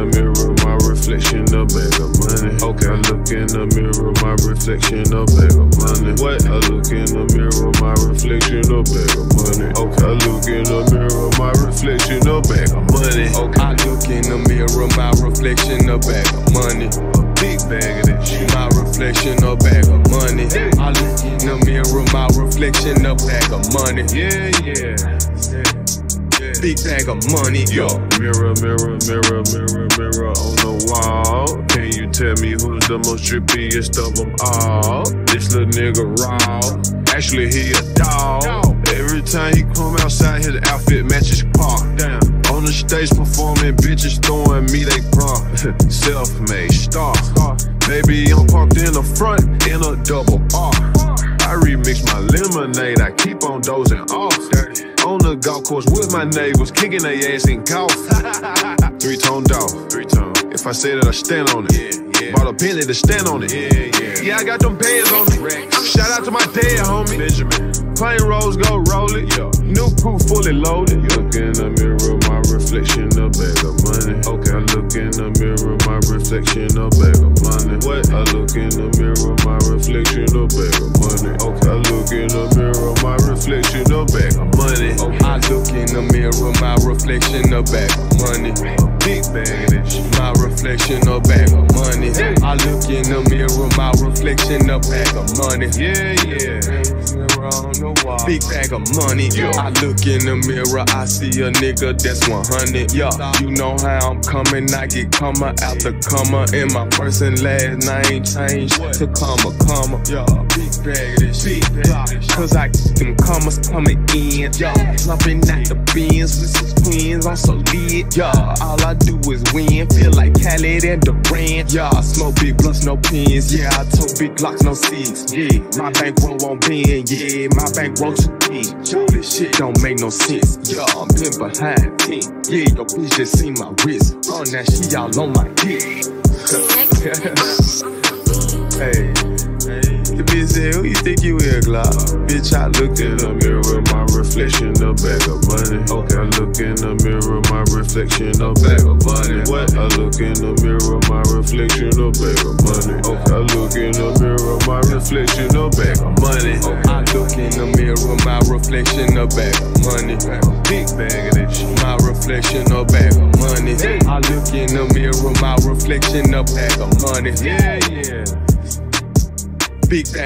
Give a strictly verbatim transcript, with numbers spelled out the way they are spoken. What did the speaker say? the mirror, my reflection, a bag of money. Okay, I look in the mirror, my reflection, a bag of money. What? I look in the mirror, my reflection, a bag of money. Okay, I look in the mirror, my reflection, a bag of money. Okay, I look in the mirror, my reflection, a bag of money. A big bag of that shit. My reflection, a bag of money. I look in the mirror, my reflection, a bag of money. Yeah, yeah. Big bag of money, yo. Mirror, mirror, mirror, mirror, mirror on the wall. Can you tell me who's the most trippiest of them all? This little nigga raw, actually he a dog. Every time he come outside, his outfit matches Park. Damn. On the stage performing, bitches throwing me they bruh. Self-made star. Baby, I'm parked in the front in a double R. I remix my lemonade, I keep on dozing off. On the golf course with my neighbors, kicking their ass in golf. Three-tone dog, three-tone. If I say that, I stand on it. Yeah, yeah. Bought a penny to stand on it. Yeah, yeah. Yeah, I got them bands on me. Rex. Shout out to my dad, homie. Benjamin. Plain rolls, go roll it. Yeah. New proof, fully loaded. You look in the mirror, my reflection, a bag of money. Okay, I look in the mirror, my reflection, a bag of money. What? I look in the mirror, my reflection, a bag of money. Okay, I look in the mirror, my reflection, a bag of money. Okay. I look in the mirror, my reflection, a bag of money. A big bag of that shit. My reflection, a bag of money. I look in the mirror, my reflection, a bag of money. Yeah, yeah. Big bag of money. Yeah. I look in the mirror, I see a nigga that's one hundred. Yeah, you know how I'm coming. I get comma out the comma, and my first and last name changed to comma comma. Yeah, big bag of this shit. Cause I keep them commas coming in. Yeah, jumping at the bins with six twins. I'm so lit. Yeah, all I do is win. Feel like Khaled and Durant. Yeah, I smoke big blunts, no pins. Yeah, I tote big Glocks, no seeds. Yeah, my bankroll on Ben. Yeah, my bankroll too big. This shit don't make no sense. Yeah, I'm been behind ten. Yeah, your bitch just seen my wrist. Oh, now she all on my dick. Hey, the bitch said, who you think you is, Glock? Bitch, I looked in the mirror, my reflection, a bag of money. Okay, I look in the mirror, my reflection, a bag of money. What? I look in the mirror, my reflection, a bag of money. Okay, I look in the mirror, my reflection, a bag of money. Okay, I look in the mirror, my reflection, a bag of money. Big bag of that shit. My reflection, a bag of money. I look in the mirror, my reflection, a bag of money. Yeah, yeah. Big bag.